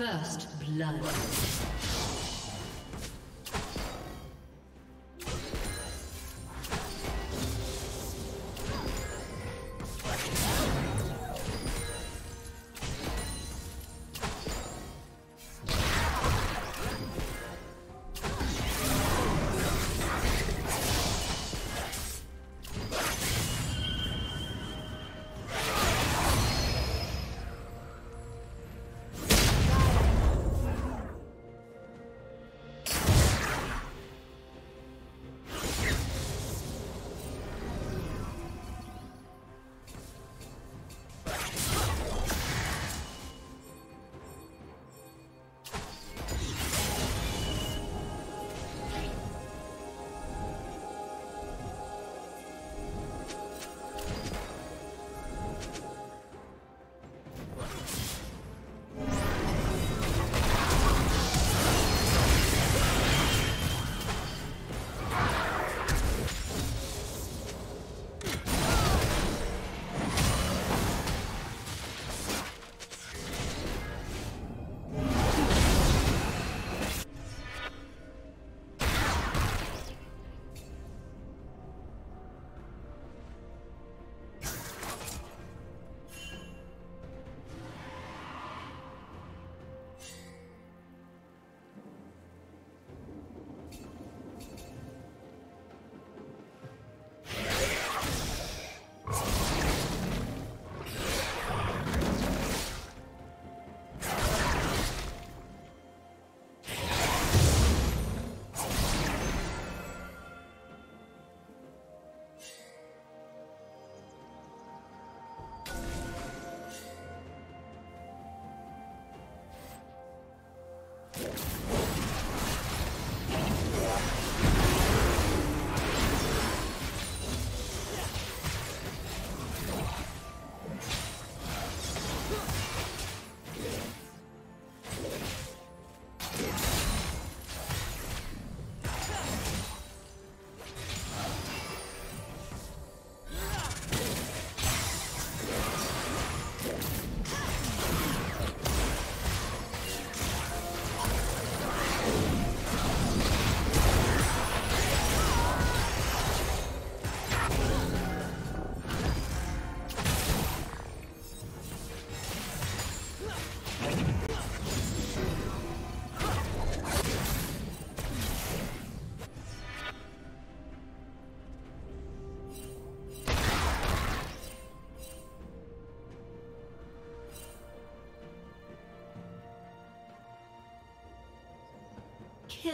First blood.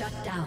Shut down.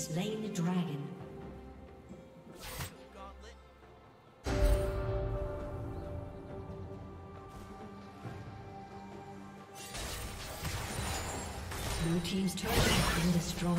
Slain the dragon. Blue team's turret has been destroyed.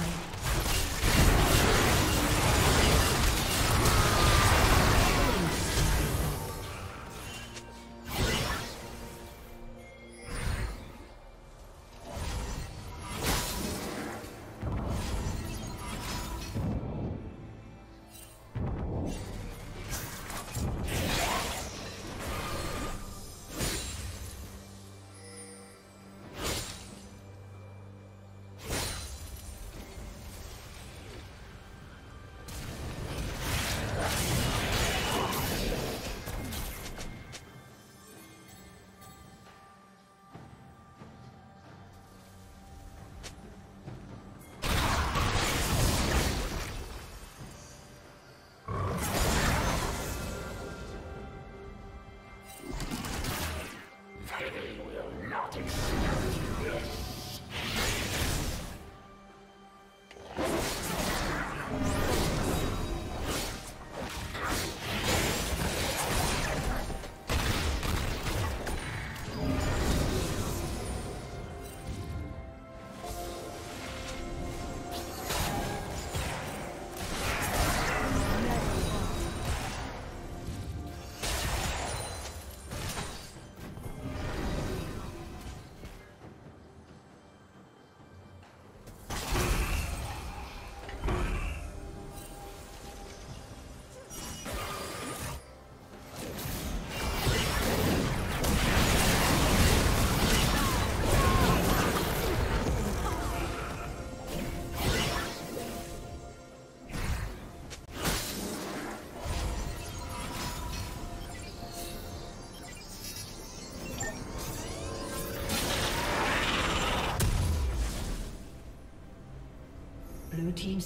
Blue team's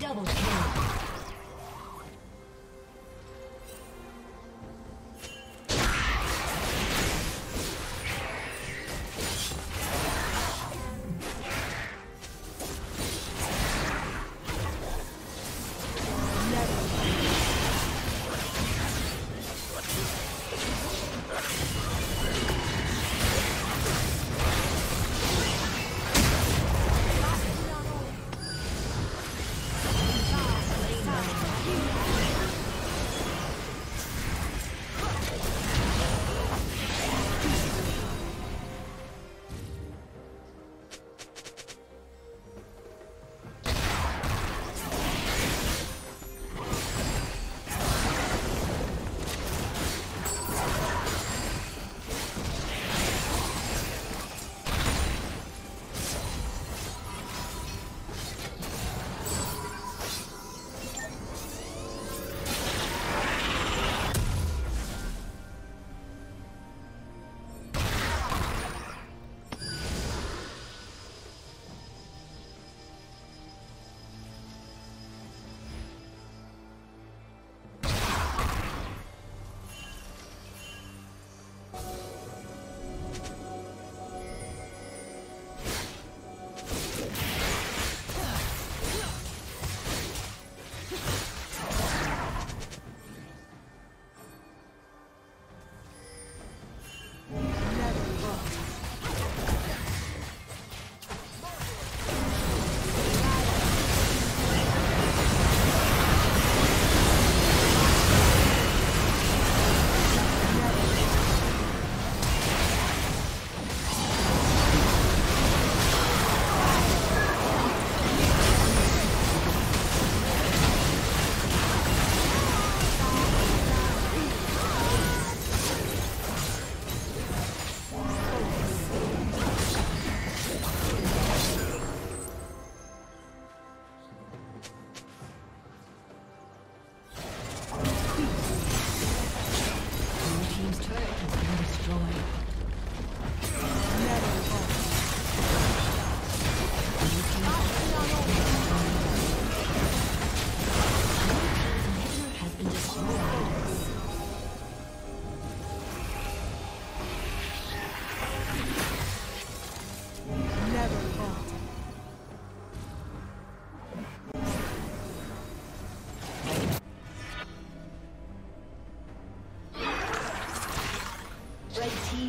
double kill. Red team.